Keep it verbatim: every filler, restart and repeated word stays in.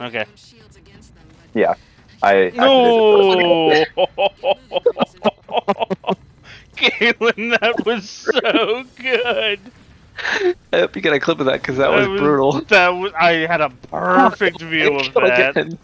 Okay. Yeah. I no! Kaylin, that was so good. I hope you get a clip of that because that, that was, was brutal. That was. I had a perfect view of that. Again.